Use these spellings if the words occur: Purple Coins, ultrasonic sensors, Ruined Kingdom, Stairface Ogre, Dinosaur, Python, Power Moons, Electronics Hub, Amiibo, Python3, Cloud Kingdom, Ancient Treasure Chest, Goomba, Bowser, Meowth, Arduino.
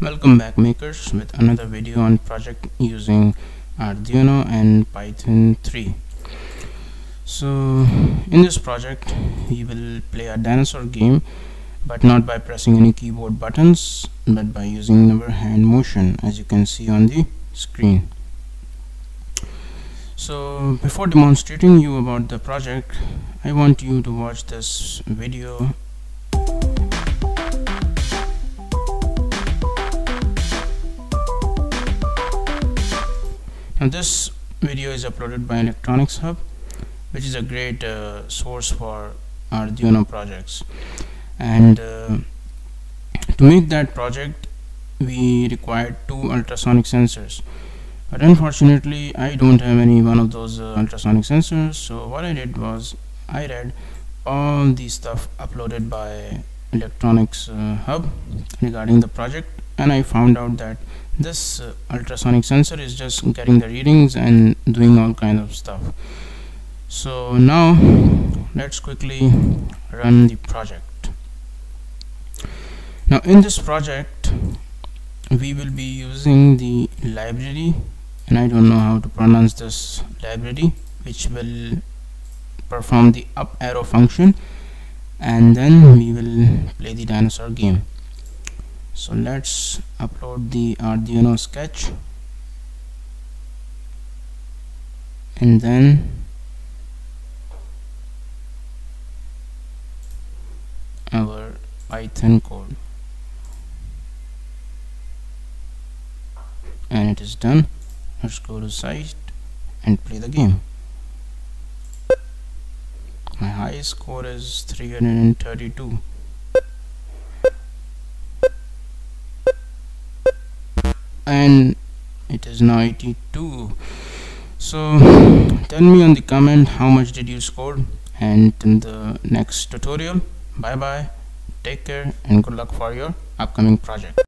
Welcome back, makers, with another video on project using Arduino and Python 3. So in this project we will play a dinosaur game, but not by pressing any keyboard buttons, but by using our hand motion, as you can see on the screen. So before demonstrating you about the project, I want you to watch this video. Now this video is uploaded by Electronics Hub, which is a great source for Arduino projects. And to make that project, we required 2 ultrasonic sensors. But unfortunately, I don't have any one of those ultrasonic sensors. So what I did was I read all the stuff uploaded by Electronics Hub regarding the project, and I found out that this ultrasonic sensor is just getting the readings and doing all kinds of stuff. So now let's quickly run the project. Now in this project we will be using the library, and I don't know how to pronounce this library, which will perform the up arrow function, and then we will play the dinosaur game. So let's upload the Arduino sketch and then our Python code, and it is done. Let's go to site and play the game. My highest score is 332. And it is now 82. So tell me on the comment how much did you score, and in the next tutorial. Bye bye, take care, and good luck for your upcoming project.